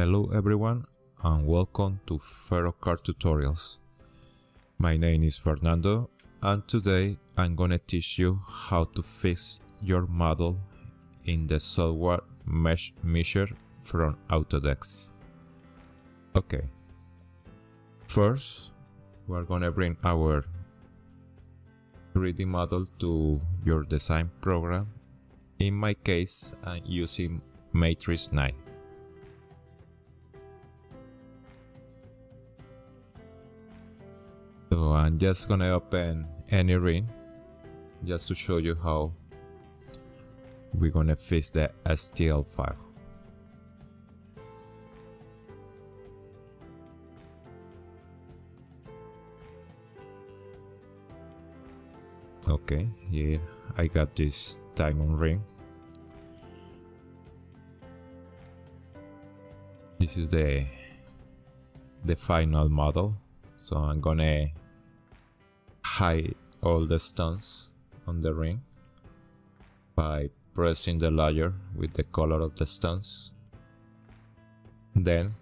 Hello everyone and welcome to Ferocar Tutorials. My name is Fernando and today I'm gonna teach you how to fix your model in the software Meshmixer from Autodesk. Okay, first we're gonna bring our 3D model to your design program. In my case, I'm using Matrix 9. So I'm just gonna open any ring just to show you how we're gonna fix the STL file. Okay, here I got this diamond ring. This is the final model, so I'm gonna hide all the stones on the ring by pressing the layer with the color of the stones. Then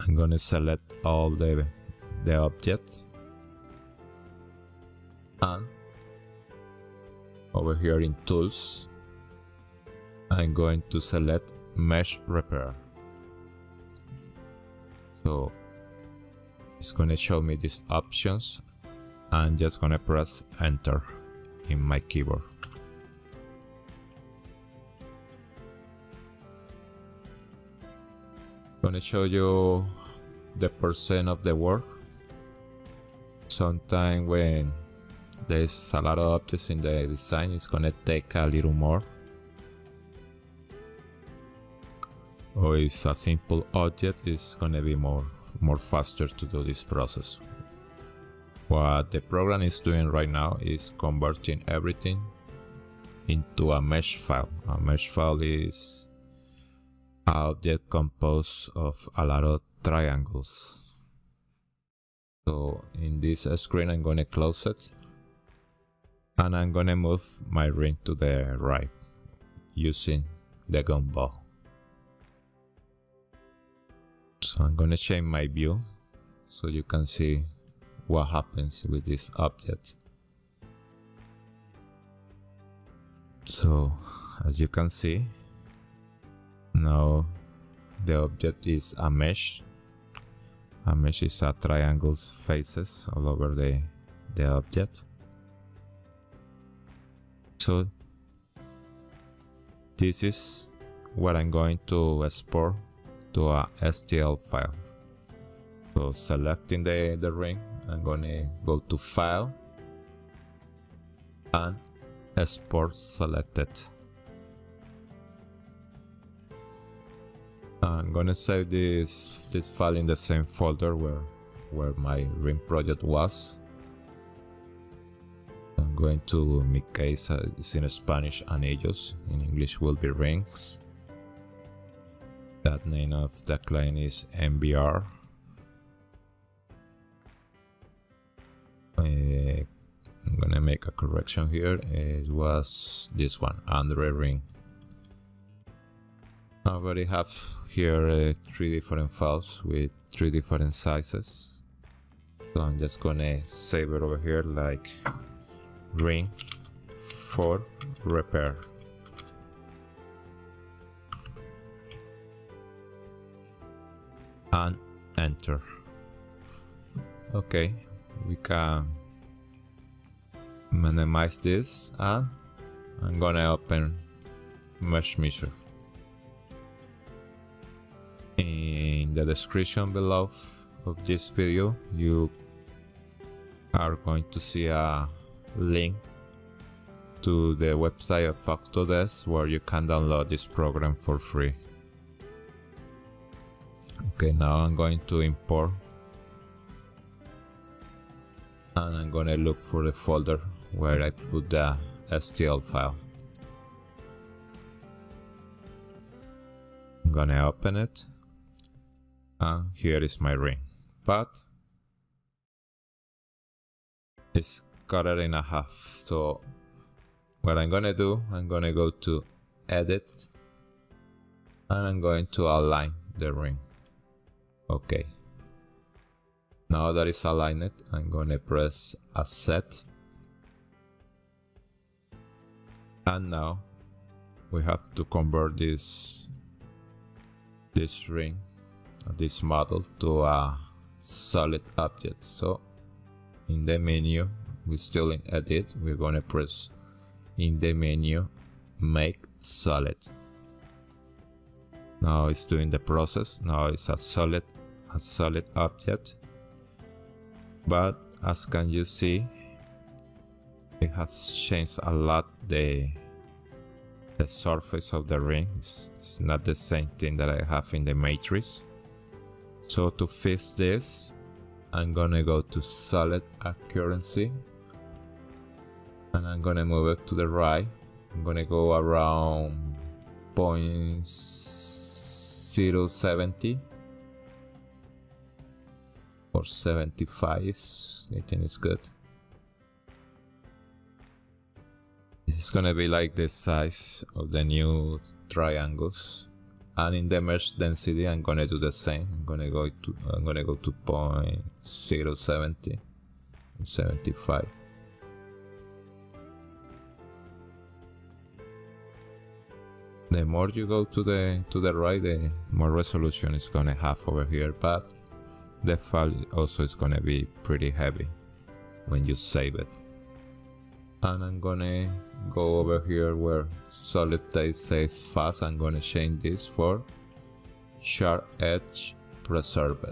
I'm gonna select all the object, and over here in tools I'm going to select mesh repair. So it's going to show me these options. I'm just going to press enter in my keyboard. I'm going to show you the % of the work. Sometimes when there's a lot of objects in the design, it's gonna take a little more, or it's a simple object, it's gonna be more faster to do this process. What the program is doing right now is converting everything into a mesh file. A mesh file is an object composed of a lot of triangles. So in this screen I'm going to close it, and I'm going to move my ring to the right using the gumball. So I'm going to change my view so you can see what happens with this object. So as you can see, now the object is a mesh. A mesh is a triangle's faces all over the object. So this is what I'm going to export to a STL file. So selecting the ring, I'm gonna go to file and export selected. I'm gonna save this file in the same folder where my ring project was. I'm going to, in my case, it's in Spanish, anillos. In English will be rings. That name of the client is MBR. I'm gonna make a correction here. It was this one, Android Ring. I already have here 3 different files with 3 different sizes, so I'm just gonna save it over here like ring for repair. And enter. Okay, we can minimize this, and I'm gonna open Meshmixer. In the description below of this video you are going to see a link to the website of Autodesk where you can download this program for free. Okay, now I'm going to import, and I'm going to look for the folder where I put the STL file. I'm going to open it. And here is my ring, but it's cut it in a half. So what I'm gonna do, I'm gonna go to edit and I'm going to align the ring. Okay. Now that is aligned, I'm going to press Accept. And now we have to convert this ring, this model, to a solid object. So in the menu, we're still in Edit, we're going to press in the menu Make Solid. Now it's doing the process. Now it's a solid object, but as can you see, it has changed a lot the surface of the ring. It's not the same thing that I have in the matrix. So to fix this, I'm gonna go to solid accuracy and I'm gonna move it to the right. I'm gonna go around 0.070 or 75. I think it's good. This is gonna be like the size of the new triangles. And in the mesh density, I'm gonna do the same. I'm gonna go to 0.070 and 75. The more you go to the right, the more resolution it's gonna have over here, but the file also is gonna be pretty heavy when you save it. And I'm gonna go over here where solid state says fast. I'm gonna change this for sharp edge preserved.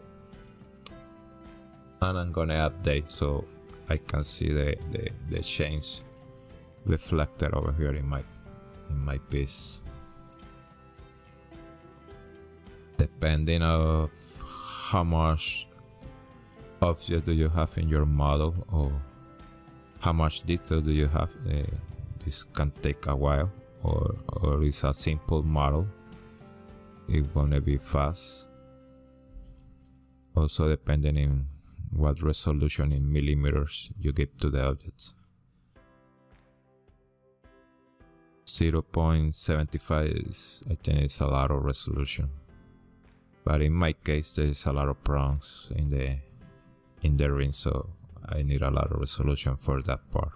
And I'm gonna update so I can see the change reflected over here in my piece. Depending on how much object do you have in your model or how much detail do you have, this can take a while, or it's a simple model, it's gonna be fast. Also depending on what resolution in millimeters you give to the objects. 0.75 is, I think it's a lot of resolution. But in my case, there's a lot of prongs in the ring, so I need a lot of resolution for that part.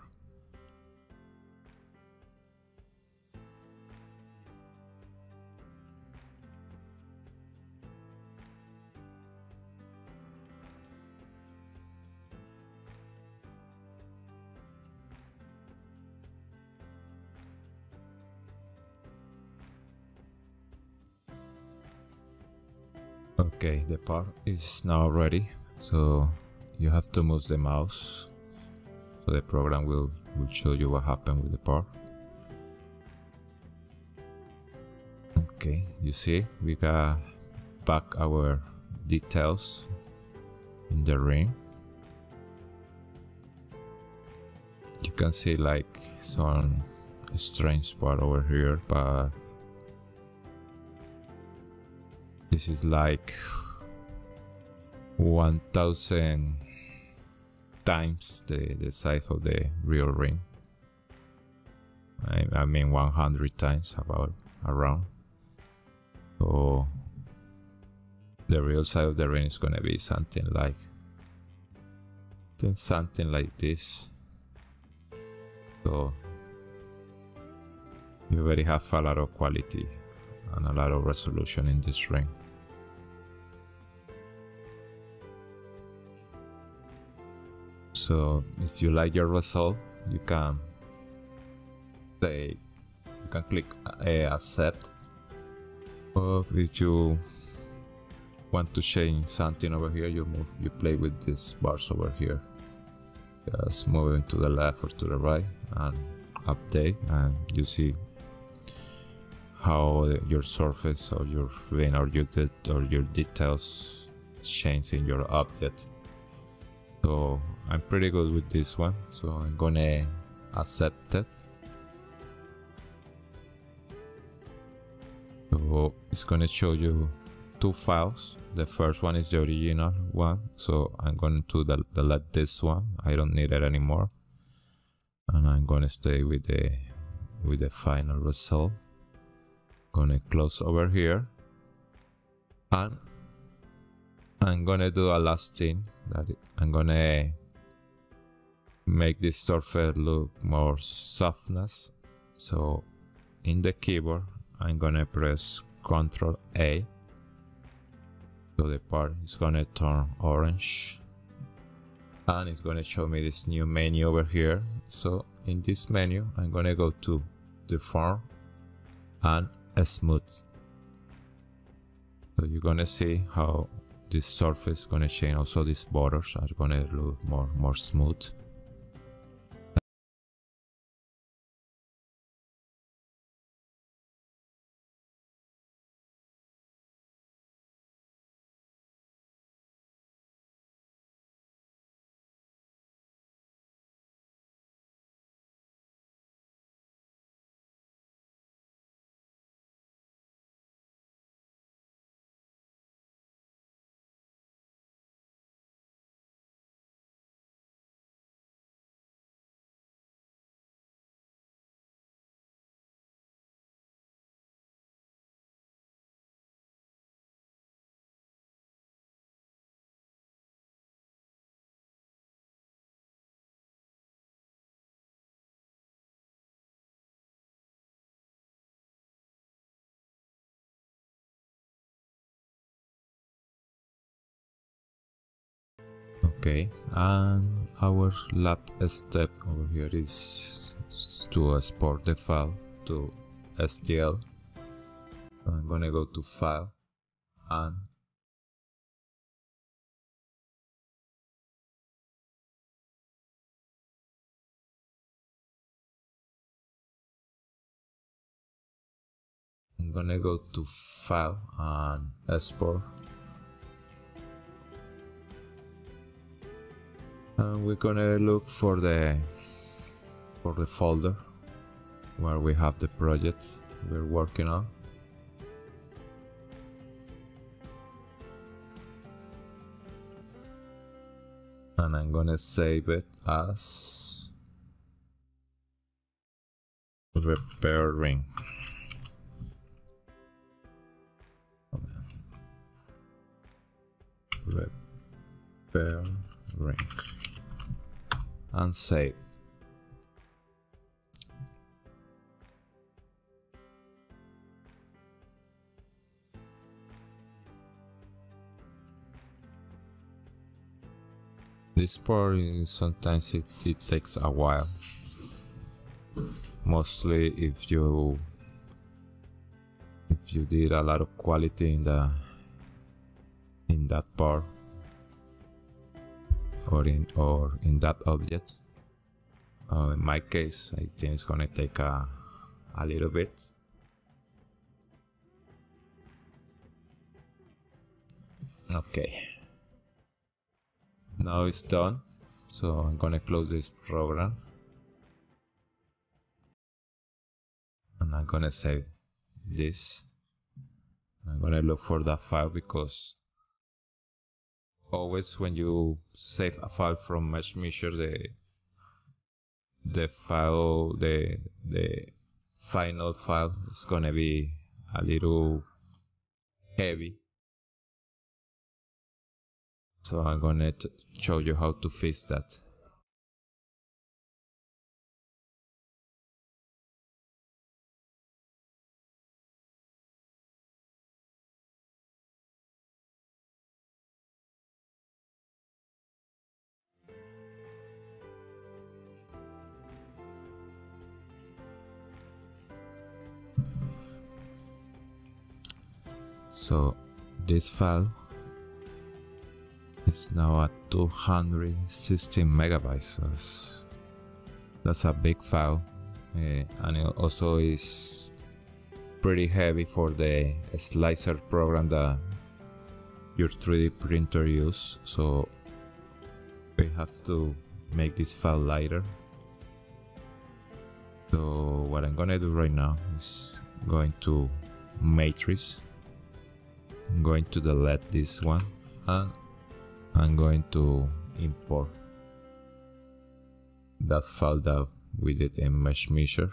Okay, the part is now ready, so you have to move the mouse so the program will show you what happened with the part. Okay, you see we got back our details in the ring. You can see like some strange part over here, but this is like 1,000 times the size of the real ring. I mean 100 times about around. So the real size of the ring is gonna be something like this. So you already have a lot of quality and a lot of resolution in this ring. So if you like your result, you can click Accept. Or if you want to change something over here, you play with these bars over here. Just moving to the left or to the right and update, and you see how your surface or your ring or your details change in your object. So I'm pretty good with this one, so I'm gonna accept it. So it's gonna show you two files. The first one is the original one, so I'm going to delete this one. I don't need it anymore, and I'm gonna stay with the final result. gonna close over here, and I'm gonna do a last thing, that I'm gonna make this surface look more softness. So in the keyboard I'm gonna press Ctrl A, so the part is gonna turn orange and it's gonna show me this new menu over here. So in this menu I'm gonna go to deform and smooth, so you're gonna see how this surface is gonna change. Also these borders are gonna look more smooth. Okay, and our last step over here is to export the file to STL. So I'm gonna go to File and I'm gonna go to File and Export. And we're gonna look for the folder where we have the projects we're working on. And I'm gonna save it as Repair Ring. Repair Ring. And save. This part is sometimes it takes a while, mostly if you did a lot of quality in that part or in that object. In my case, I think it's gonna take a little bit. Okay, now it's done, so I'm gonna close this program and I'm gonna save this. I'm gonna look for that file, because always when you save a file from Meshmixer, the final file is gonna be a little heavy. So I'm gonna show you how to fix that. So this file is now at 216 megabytes. So that's a big file, and it also is pretty heavy for the slicer program that your 3D printer uses. So we have to make this file lighter. So what I'm gonna do right now is going to Matrix. I'm going to delete this one and I'm going to import that file that we did in Meshmixer.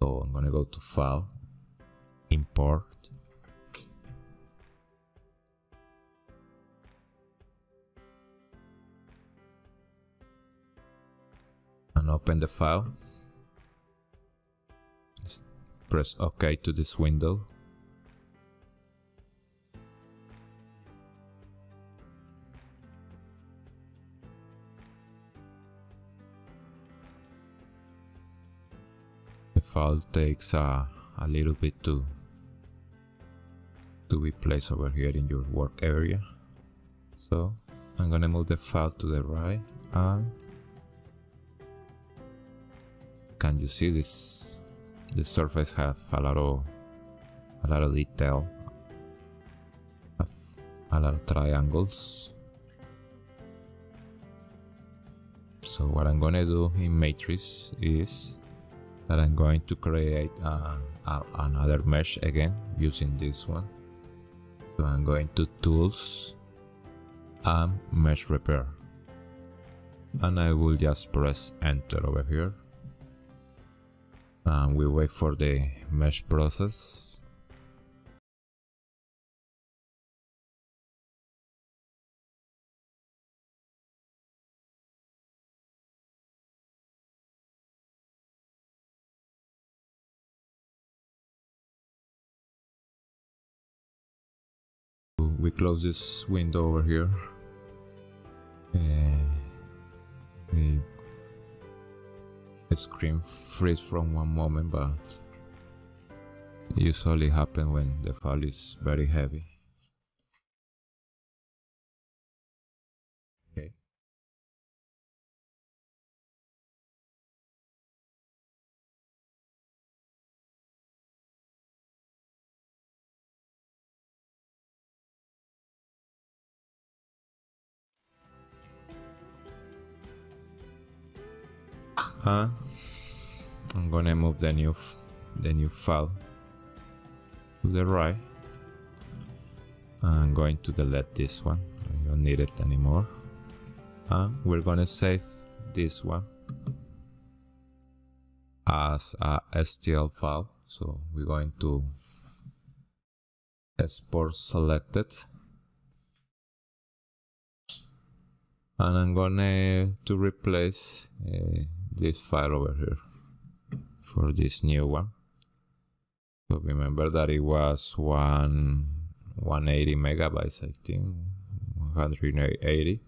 So I'm going to go to File import. And open the file. Just press OK to this window. The file takes a little bit to be placed over here in your work area. So I'm gonna move the file to the right, and can you see this? The surface has a lot of detail, a lot of triangles. So what I'm gonna do in Matrix is that I'm going to create another mesh again using this one. So I'm going to Tools and Mesh Repair, and I will just press Enter over here, and we wait for the mesh process. We close this window over here. The screen freezes from one moment, but it usually happens when the file is very heavy. Okay. I'm gonna move the new file to the right. I'm going to delete this one. I don't need it anymore. And we're gonna save this one as a STL file. So we're going to export selected. And I'm gonna to replace this file over here for this new one. So remember that it was 180 megabytes, I think 180.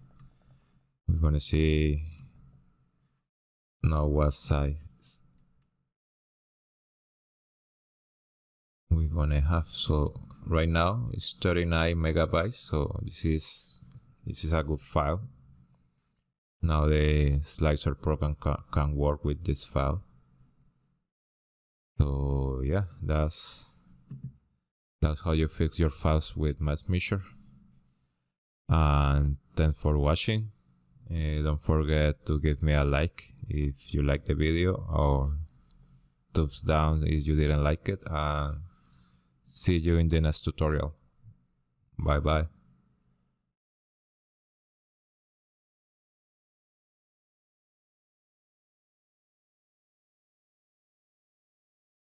We're gonna see now what size we're gonna have. So right now it's 39 megabytes, so this is a good file. Now the slicer program can work with this file. So yeah, that's how you fix your files with Meshmixer. And thanks for watching. Don't forget to give me a like if you like the video, or thumbs down if you didn't like it. And see you in the next tutorial. Bye bye.